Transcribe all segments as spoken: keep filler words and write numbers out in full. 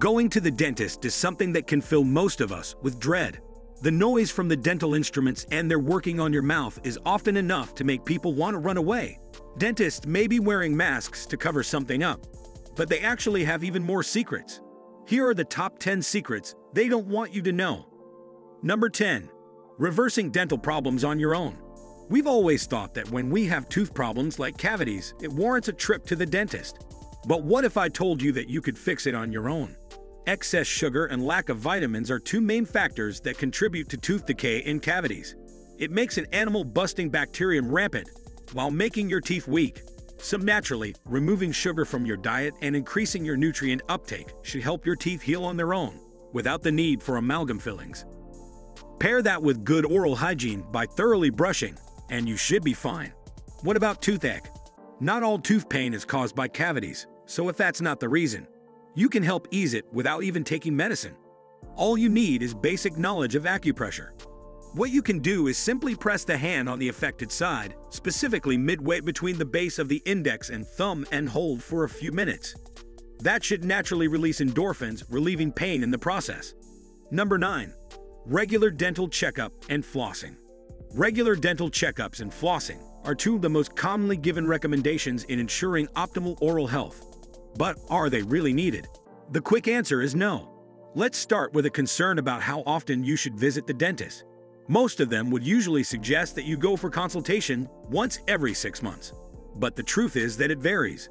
Going to the dentist is something that can fill most of us with dread. The noise from the dental instruments and their working on your mouth is often enough to make people want to run away. Dentists may be wearing masks to cover something up, but they actually have even more secrets. Here are the top ten secrets they don't want you to know. Number ten. Reversing dental problems on your own. We've always thought that when we have tooth problems like cavities, it warrants a trip to the dentist. But what if I told you that you could fix it on your own? Excess sugar and lack of vitamins are two main factors that contribute to tooth decay in cavities. It makes an enamel-busting bacterium rampant while making your teeth weak. So naturally, removing sugar from your diet and increasing your nutrient uptake should help your teeth heal on their own, without the need for amalgam fillings. Pair that with good oral hygiene by thoroughly brushing, and you should be fine. What about toothache? Not all tooth pain is caused by cavities, so if that's not the reason, you can help ease it without even taking medicine. All you need is basic knowledge of acupressure. What you can do is simply press the hand on the affected side, specifically midway between the base of the index and thumb, and hold for a few minutes. That should naturally release endorphins, relieving pain in the process. Number nine. Regular dental checkup and flossing. Regular dental checkups and flossing are two of the most commonly given recommendations in ensuring optimal oral health. But are they really needed? The quick answer is no. Let's start with a concern about how often you should visit the dentist. Most of them would usually suggest that you go for consultation once every six months. But the truth is that it varies.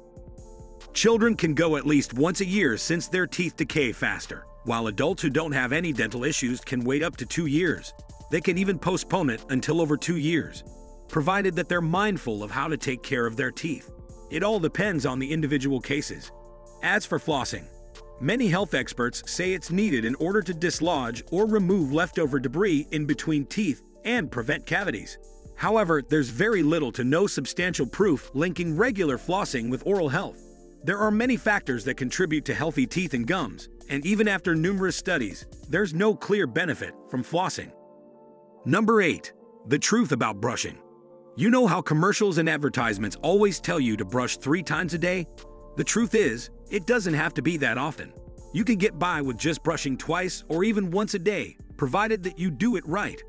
Children can go at least once a year since their teeth decay faster, while adults who don't have any dental issues can wait up to two years. They can even postpone it until over two years, provided that they're mindful of how to take care of their teeth. It all depends on the individual cases. As for flossing, many health experts say it's needed in order to dislodge or remove leftover debris in between teeth and prevent cavities. However, there's very little to no substantial proof linking regular flossing with oral health. There are many factors that contribute to healthy teeth and gums, and even after numerous studies, there's no clear benefit from flossing. Number eight. The truth about brushing. You know how commercials and advertisements always tell you to brush three times a day? The truth is, it doesn't have to be that often. You can get by with just brushing twice or even once a day, provided that you do it right.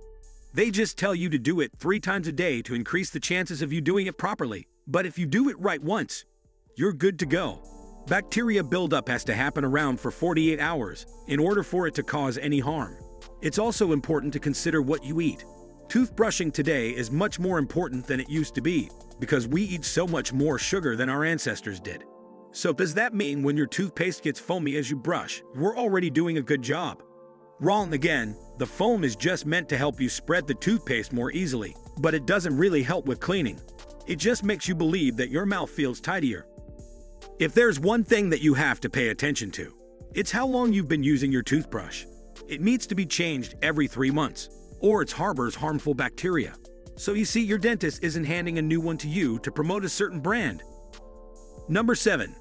They just tell you to do it three times a day to increase the chances of you doing it properly, but if you do it right once, you're good to go. Bacteria buildup has to happen around for forty-eight hours in order for it to cause any harm. It's also important to consider what you eat. Toothbrushing today is much more important than it used to be, because we eat so much more sugar than our ancestors did. So does that mean when your toothpaste gets foamy as you brush, we're already doing a good job? Wrong again. The foam is just meant to help you spread the toothpaste more easily, but it doesn't really help with cleaning. It just makes you believe that your mouth feels tidier. If there's one thing that you have to pay attention to, it's how long you've been using your toothbrush. It needs to be changed every three months. Or it harbors harmful bacteria. So you see, your dentist isn't handing a new one to you to promote a certain brand. Number seven.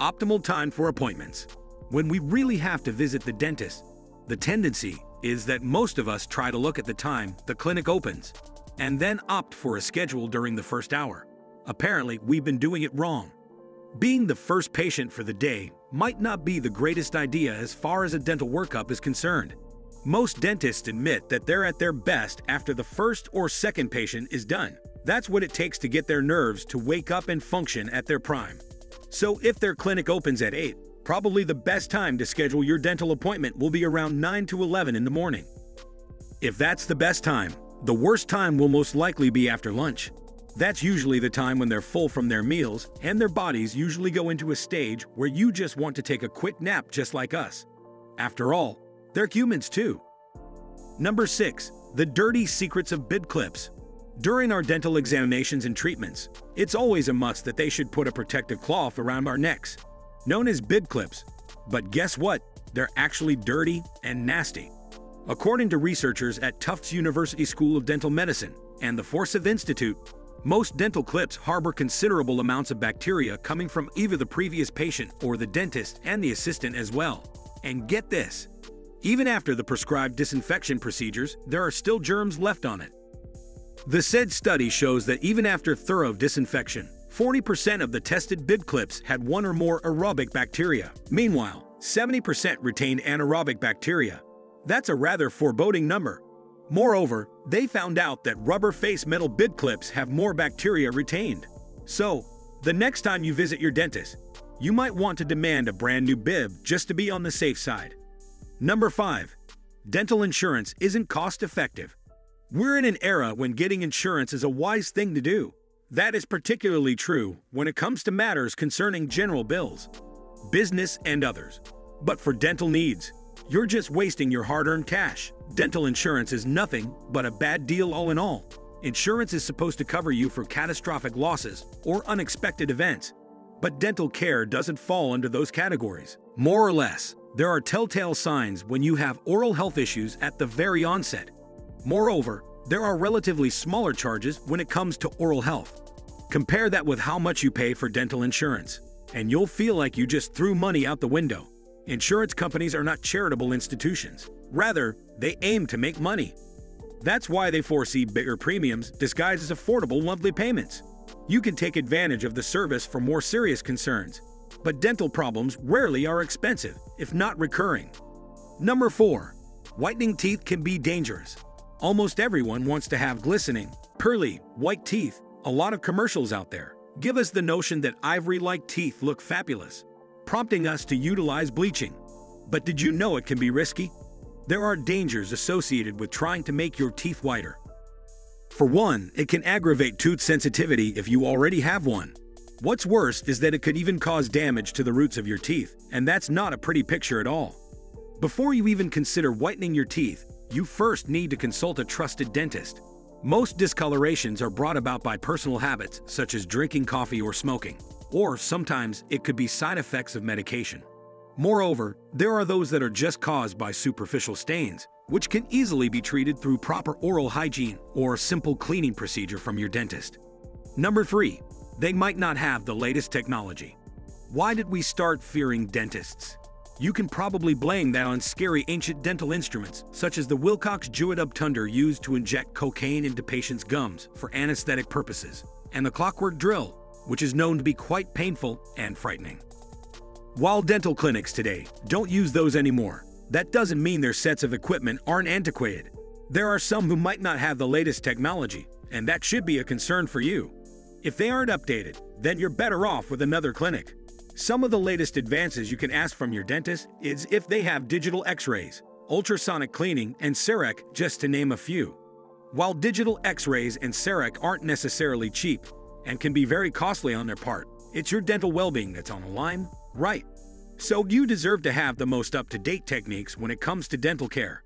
Optimal time for appointments. When we really have to visit the dentist, the tendency is that most of us try to look at the time the clinic opens and then opt for a schedule during the first hour. Apparently, we've been doing it wrong. Being the first patient for the day might not be the greatest idea as far as a dental workup is concerned. Most dentists admit that they're at their best after the first or second patient is done. That's what it takes to get their nerves to wake up and function at their prime. So if their clinic opens at eight, probably the best time to schedule your dental appointment will be around nine to eleven in the morning. If that's the best time, the worst time will most likely be after lunch. That's usually the time when they're full from their meals, and their bodies usually go into a stage where you just want to take a quick nap, just like us. After all, they're humans too. Number six. The dirty secrets of bib clips. During our dental examinations and treatments, it's always a must that they should put a protective cloth around our necks, known as bib clips. But guess what? They're actually dirty and nasty. According to researchers at Tufts University School of Dental Medicine and the Forsyth Institute, most dental clips harbor considerable amounts of bacteria coming from either the previous patient or the dentist and the assistant as well. And get this. Even after the prescribed disinfection procedures, there are still germs left on it. The said study shows that even after thorough disinfection, forty percent of the tested bib clips had one or more aerobic bacteria. Meanwhile, seventy percent retain anaerobic bacteria. That's a rather foreboding number. Moreover, they found out that rubber-faced metal bit clips have more bacteria retained. So, the next time you visit your dentist, you might want to demand a brand new bib just to be on the safe side. Number five. Dental insurance isn't cost-effective. We're in an era when getting insurance is a wise thing to do. That is particularly true when it comes to matters concerning general bills, business, and others. But for dental needs, you're just wasting your hard-earned cash. Dental insurance is nothing but a bad deal all in all. Insurance is supposed to cover you for catastrophic losses or unexpected events, but dental care doesn't fall under those categories. More or less, there are telltale signs when you have oral health issues at the very onset. Moreover, there are relatively smaller charges when it comes to oral health. Compare that with how much you pay for dental insurance, and you'll feel like you just threw money out the window. Insurance companies are not charitable institutions. Rather, they aim to make money. That's why they foresee bigger premiums disguised as affordable monthly payments. You can take advantage of the service for more serious concerns, but dental problems rarely are expensive, if not recurring. Number four. Whitening teeth can be dangerous. Almost everyone wants to have glistening, pearly, white teeth. A lot of commercials out there give us the notion that ivory-like teeth look fabulous, prompting us to utilize bleaching. But did you know it can be risky? There are dangers associated with trying to make your teeth whiter. For one, it can aggravate tooth sensitivity if you already have one. What's worse is that it could even cause damage to the roots of your teeth, and that's not a pretty picture at all. Before you even consider whitening your teeth, you first need to consult a trusted dentist. Most discolorations are brought about by personal habits such as drinking coffee or smoking, or sometimes it could be side effects of medication. Moreover, there are those that are just caused by superficial stains, which can easily be treated through proper oral hygiene or a simple cleaning procedure from your dentist. Number three. They might not have the latest technology. Why did we start fearing dentists? You can probably blame that on scary ancient dental instruments, such as the Wilcox Jewett Obtunder used to inject cocaine into patients' gums for anesthetic purposes, and the clockwork drill, which is known to be quite painful and frightening. While dental clinics today don't use those anymore, that doesn't mean their sets of equipment aren't antiquated. There are some who might not have the latest technology, and that should be a concern for you. If they aren't updated, then you're better off with another clinic. Some of the latest advances you can ask from your dentist is if they have digital x-rays, ultrasonic cleaning, and CEREC, just to name a few. While digital x-rays and CEREC aren't necessarily cheap and can be very costly on their part, it's your dental well-being that's on the line, right? So you deserve to have the most up-to-date techniques when it comes to dental care.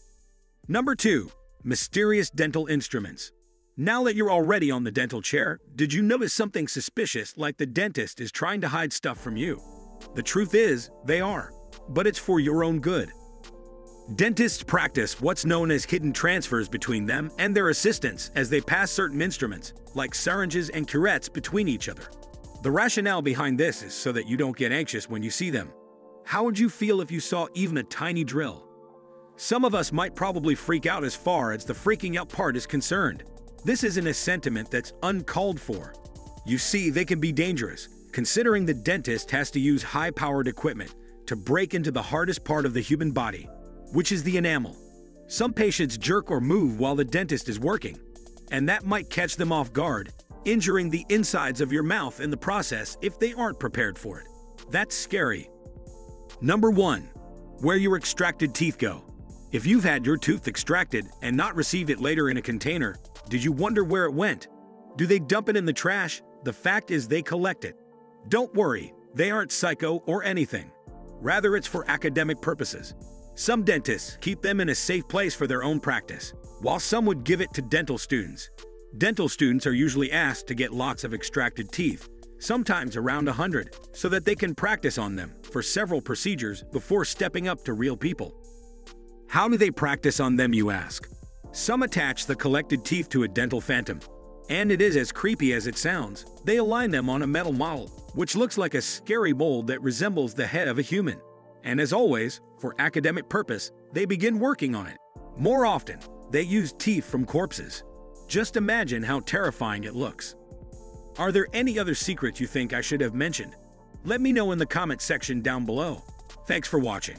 Number two. Mysterious dental instruments. Now that you're already on the dental chair, did you notice something suspicious, like the dentist is trying to hide stuff from you? The truth is, they are, but it's for your own good. Dentists practice what's known as hidden transfers between them and their assistants as they pass certain instruments, like syringes and curettes, between each other. The rationale behind this is so that you don't get anxious when you see them. How would you feel if you saw even a tiny drill? Some of us might probably freak out as far as the freaking out part is concerned. This isn't a sentiment that's uncalled for. You see, they can be dangerous, considering the dentist has to use high-powered equipment to break into the hardest part of the human body, which is the enamel. Some patients jerk or move while the dentist is working, and that might catch them off guard, injuring the insides of your mouth in the process if they aren't prepared for it. That's scary. Number one. Where your extracted teeth go. If you've had your tooth extracted and not received it later in a container, did you wonder where it went? Do they dump it in the trash? The fact is, they collect it. Don't worry, they aren't psycho or anything. Rather, it's for academic purposes. Some dentists keep them in a safe place for their own practice, while some would give it to dental students. Dental students are usually asked to get lots of extracted teeth, sometimes around one hundred, so that they can practice on them for several procedures before stepping up to real people. How do they practice on them, you ask? Some attach the collected teeth to a dental phantom, and it is as creepy as it sounds. They align them on a metal model, which looks like a scary mold that resembles the head of a human. And as always, for academic purpose, they begin working on it. More often, they use teeth from corpses. Just imagine how terrifying it looks. Are there any other secrets you think I should have mentioned? Let me know in the comment section down below. Thanks for watching.